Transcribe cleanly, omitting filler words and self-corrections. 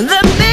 The